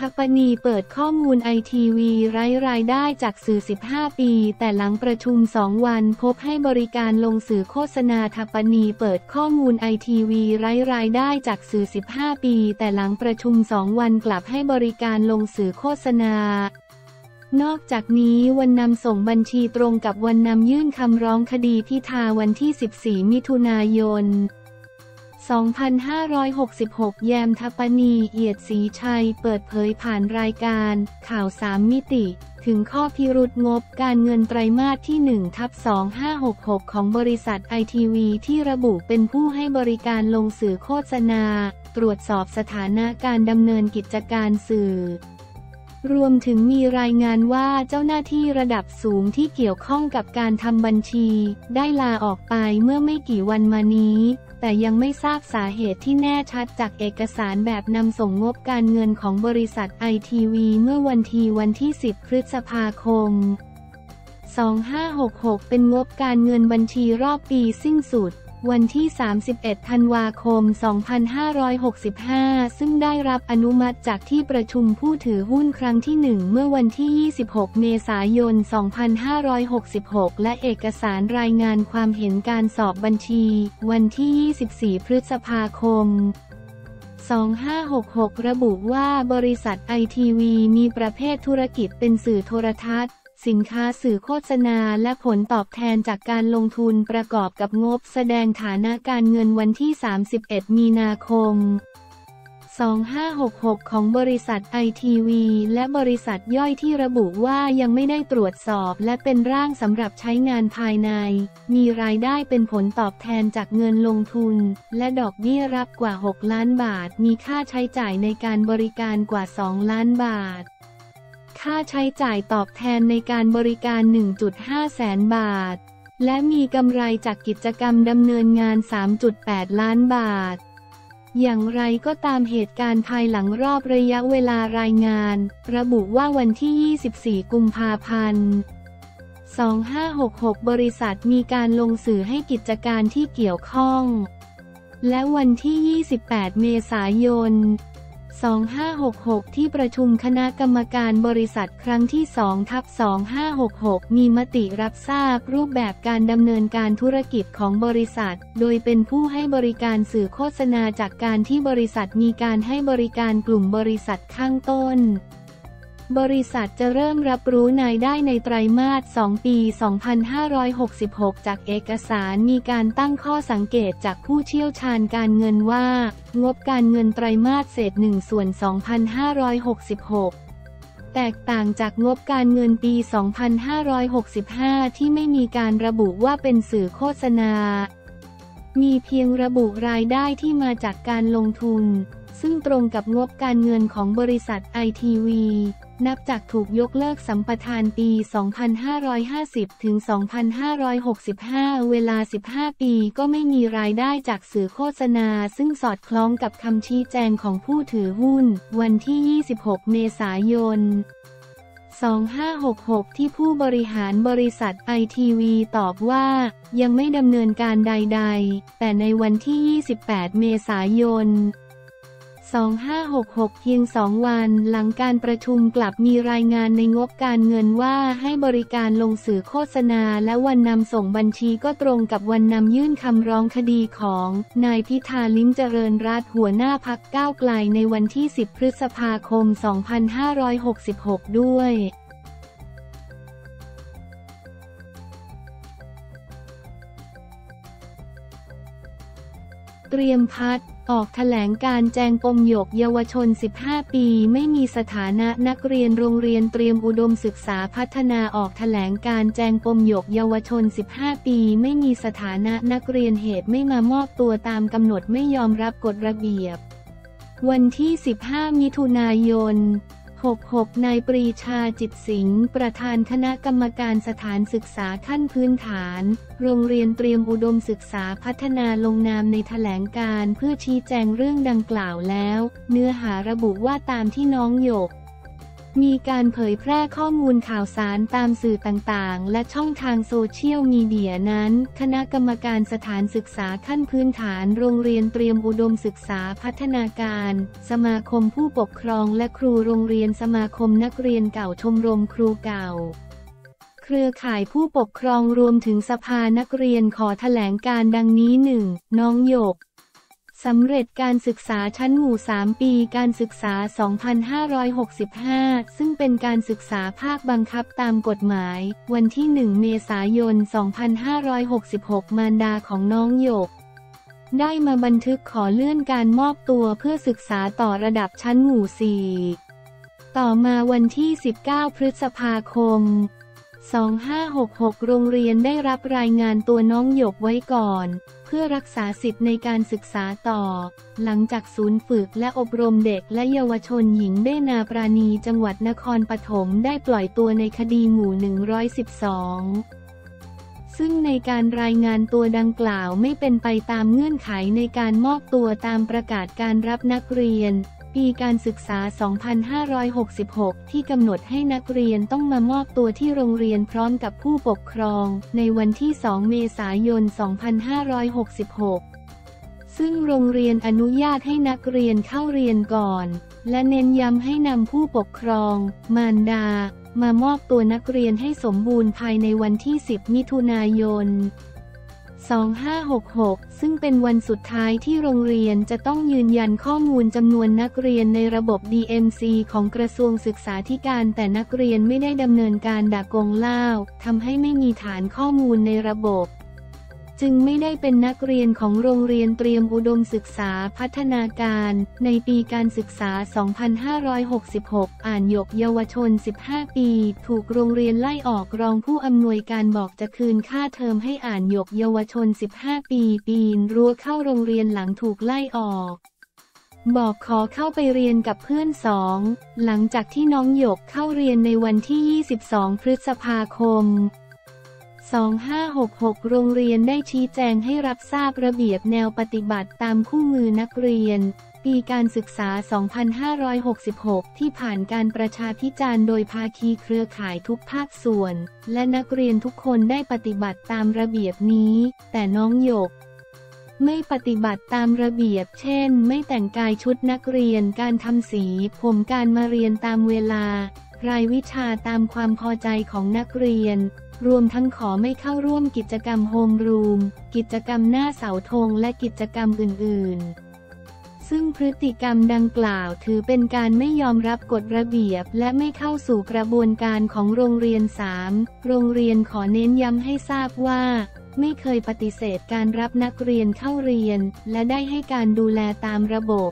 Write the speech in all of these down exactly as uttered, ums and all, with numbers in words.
ทปนีเปิดข้อมูล ไอ ที วี ไร้รายได้จากสื่อสิบห้าปีแต่หลังประชุมสองวันพบให้บริการลงสื่อโฆษณาทปนีเปิดข้อมูล ไอ ที วี ไร้รายได้จากสื่อสิบห้าปีแต่หลังประชุมสองวันกลับให้บริการลงสื่อโฆษณานอกจากนี้วันนำส่งบัญชีตรงกับวันนำยื่นคำร้องคดีพิธาวันที่สิบสี่มิถุนายนสองพันห้าร้อยหกสิบหก แยม ทปนี เอียดศรีชัยเปิดเผยผ่านรายการข่าวสามมิติถึงข้อพิรุธงบการเงินไตรมาสที่ หนึ่ง ทับ สองพันห้าร้อยหกสิบหก ของบริษัท ไอ ที วี ที่ระบุเป็นผู้ให้บริการลงสื่อโฆษณาตรวจสอบสถานะการดำเนินกิจการสื่อรวมถึงมีรายงานว่าเจ้าหน้าที่ระดับสูงที่เกี่ยวข้องกับการทำบัญชีได้ลาออกไปเมื่อไม่กี่วันมานี้แต่ยังไม่ทราบสาเหตุที่แน่ชัดจากเอกสารแบบนำส่งงบการเงินของบริษัท ไอ ที วี เมื่อวันที่วันที่สิบพฤษภาคมสองพันห้าร้อยหกสิบหกเป็นงบการเงินบัญชีรอบปีสิ้นสุดวันที่สามสิบเอ็ดธันวาคมสองพันห้าร้อยหกสิบห้าซึ่งได้รับอนุมัติจากที่ประชุมผู้ถือหุ้นครั้งที่หนึ่งเมื่อวันที่ยี่สิบหกเมษายนสองพันห้าร้อยหกสิบหกและเอกสารรายงานความเห็นการสอบบัญชีวันที่ยี่สิบสี่พฤษภาคมสองพันห้าร้อยหกสิบหกระบุว่าบริษัท ไอ ที วี มีประเภทธุรกิจเป็นสื่อโทรทัศน์สินค้าสื่อโฆษณาและผลตอบแทนจากการลงทุนประกอบกับงบแสดงฐานะการเงินวันที่สามสิบเอ็ดมีนาคมสองพันห้าร้อยหกสิบหกของบริษัท ไอ ที วี และบริษัทย่อยที่ระบุว่ายังไม่ได้ตรวจสอบและเป็นร่างสำหรับใช้งานภายในมีรายได้เป็นผลตอบแทนจากเงินลงทุนและดอกเบี้ยรับกว่าหกล้านบาทมีค่าใช้จ่ายในการบริการกว่าสองล้านบาทค่าใช้จ่ายตอบแทนในการบริการ หนึ่งจุดห้า แสนบาทและมีกำไรจากกิจกรรมดำเนินงาน สามจุดแปด ล้านบาทอย่างไรก็ตามเหตุการณ์ภายหลังรอบระยะเวลารายงานระบุว่าวันที่ยี่สิบสี่กุมภาพันธ์สองพันห้าร้อยหกสิบหกบริษัทมีการลงสื่อให้กิจการที่เกี่ยวข้องและวันที่ยี่สิบแปดเมษายนสองพันห้าร้อยหกสิบหกที่ประชุมคณะกรรมการบริษัทครั้งที่ สอง ทับ สองพันห้าร้อยหกสิบหก มีมติรับทราบรูปแบบการดำเนินการธุรกิจของบริษัทโดยเป็นผู้ให้บริการสื่อโฆษณาจากการที่บริษัทมีการให้บริการกลุ่มบริษัทข้างต้นบริษัทจะเริ่มรับรู้รายได้ในไตรมาสสองปีสองพันห้าร้อยหกสิบหกจากเอกสารมีการตั้งข้อสังเกตจากผู้เชี่ยวชาญการเงินว่างบการเงินไตรมาสเศษหนึ่งส่วนสองพันห้าร้อยหกสิบหกแตกต่างจากงบการเงินปีสองพันห้าร้อยหกสิบห้าที่ไม่มีการระบุว่าเป็นสื่อโฆษณามีเพียงระบุรายได้ที่มาจากการลงทุนซึ่งตรงกับงบการเงินของบริษัท ไอ ที วี นับจากถูกยกเลิกสัมปทานปีสองพันห้าร้อยห้าสิบถึงสองพันห้าร้อยหกสิบห้าเวลาสิบห้าปีก็ไม่มีรายได้จากสื่อโฆษณาซึ่งสอดคล้องกับคำชี้แจงของผู้ถือหุ้นวันที่ยี่สิบหกเมษายนสองพันห้าร้อยหกสิบหกที่ผู้บริหารบริษัท ไอ ที วี ตอบว่ายังไม่ดำเนินการใดๆแต่ในวันที่ยี่สิบแปดเมษายนสองพันห้าร้อยหกสิบหกเพียงสองวันหลังการประชุมกลับมีรายงานในงบการเงินว่าให้บริการลงสื่อโฆษณาและวันนำส่งบัญชีก็ตรงกับวันนำยื่นคำร้องคดีของนายพิธาลิ้มเจริญรัตน์หัวหน้าพรรคก้าวไกลในวันที่สิบพฤษภาคมสองพันห้าร้อยหกสิบหกด้วยเตรียมพัฒน์ออกแถลงการแจงปมหยกเยาวชนสิบห้าปีไม่มีสถานะนักเรียนโรงเรียนเตรียมอุดมศึกษาพัฒนาออกแถลงการแจงปมหยกเยาวชนสิบห้าปีไม่มีสถานะนักเรียนเหตุไม่มามอบตัวตามกำหนดไม่ยอมรับกฎระเบียบวันที่สิบห้ามิถุนายนหกสิบหกนายปรีชาจิตสิงห์ประธานคณะกรรมการสถานศึกษาขั้นพื้นฐานโรงเรียนเตรียมอุดมศึกษาพัฒนาลงนามในแถลงการเพื่อชี้แจงเรื่องดังกล่าวแล้วเนื้อหาระบุว่าตามที่น้องหยก มีการเผยแพร่ข้อมูลข่าวสารตามสื่อต่างๆและช่องทางโซเชียลมีเดียนั้นคณะกรรมการสถานศึกษาขั้นพื้นฐานโรงเรียนเตรียมอุดมศึกษาพัฒนาการสมาคมผู้ปกครองและครูโรงเรียนสมาคมนักเรียนเก่าชมรมครูเก่าเครือข่ายผู้ปกครองรวมถึงสภานักเรียนขอแถลงการดังนี้ หนึ่ง น้องหยกสำเร็จการศึกษาชั้นหมู่สามปีการศึกษาสองพันห้าร้อยหกสิบห้าซึ่งเป็นการศึกษาภาคบังคับตามกฎหมายวันที่หนึ่งเมษายนสองพันห้าร้อยหกสิบหกมารดาของน้องหยกได้มาบันทึกขอเลื่อนการมอบตัวเพื่อศึกษาต่อระดับชั้นหมู่สี่ต่อมาวันที่สิบเก้าพฤษภาคมสองพันห้าร้อยหกสิบหกโรงเรียนได้รับรายงานตัวน้องหยกไว้ก่อนเพื่อรักษาสิทธิ์ในการศึกษาต่อหลังจากศูนย์ฝึกและอบรมเด็กและเยาวชนหญิงเบญนาปราณีจังหวัดนครปฐมได้ปล่อยตัวในคดีหมู่หนึ่งร้อยสิบสองซึ่งในการรายงานตัวดังกล่าวไม่เป็นไปตามเงื่อนไขในการมอบตัวตามประกาศการรับนักเรียนปีการศึกษาสองพันห้าร้อยหกสิบหกที่กำหนดให้นักเรียนต้องมามอบตัวที่โรงเรียนพร้อมกับผู้ปกครองในวันที่สองเมษายนสองพันห้าร้อยหกสิบหกซึ่งโรงเรียนอนุญาตให้นักเรียนเข้าเรียนก่อนและเน้นย้ำให้นำผู้ปกครองมารดามามอบตัวนักเรียนให้สมบูรณ์ภายในวันที่สิบมิถุนายนสองพันห้าร้อยหกสิบหกซึ่งเป็นวันสุดท้ายที่โรงเรียนจะต้องยืนยันข้อมูลจำนวนนักเรียนในระบบ ดี เอ็ม ซี ของกระทรวงศึกษาธิการแต่นักเรียนไม่ได้ดำเนินการด่ากงล่าวทำให้ไม่มีฐานข้อมูลในระบบจึงไม่ได้เป็นนักเรียนของโรงเรียนเตรียมอุดมศึกษาพัฒนาการในปีการศึกษาสองพันห้าร้อยหกสิบหกอ่านหยกเยาวชนสิบห้าปีถูกโรงเรียนไล่ออกรองผู้อำนวยการบอกจะคืนค่าเทอมให้อ่านหยกเยาวชนสิบห้าปีปีนรั้วเข้าโรงเรียนหลังถูกไล่ออกบอกขอเข้าไปเรียนกับเพื่อนสองหลังจากที่น้องหยกเข้าเรียนในวันที่ยี่สิบสองพฤษภาคมสองพันห้าร้อยหกสิบหกโรงเรียนได้ชี้แจงให้รับทราบระเบียบแนวปฏิบัติตามคู่มือนักเรียนปีการศึกษาสองพันห้าร้อยหกสิบหกที่ผ่านการประชาพิจารณ์โดยภาคีเครือข่ายทุกภาคส่วนและนักเรียนทุกคนได้ปฏิบัติตามระเบียบนี้แต่น้องหยกไม่ปฏิบัติตามระเบียบเช่นไม่แต่งกายชุดนักเรียนการทำสีผมการมาเรียนตามเวลารายวิชาตามความพอใจของนักเรียนรวมทั้งขอไม่เข้าร่วมกิจกรรมโฮมรูมกิจกรรมหน้าเสาธงและกิจกรรมอื่นๆซึ่งพฤติกรรมดังกล่าวถือเป็นการไม่ยอมรับกฎระเบียบและไม่เข้าสู่กระบวนการของโรงเรียนสามโรงเรียนขอเน้นย้ำให้ทราบว่าไม่เคยปฏิเสธการรับนักเรียนเข้าเรียนและได้ให้การดูแลตามระบบ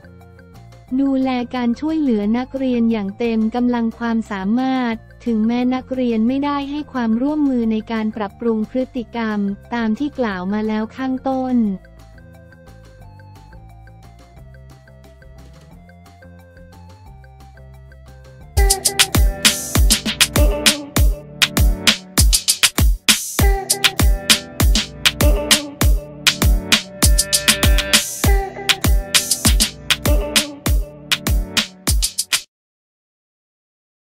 ดูแลการช่วยเหลือนักเรียนอย่างเต็มกำลังความสามารถถึงแม้นักเรียนไม่ได้ให้ความร่วมมือในการปรับปรุงพฤติกรรมตามที่กล่าวมาแล้วข้างต้น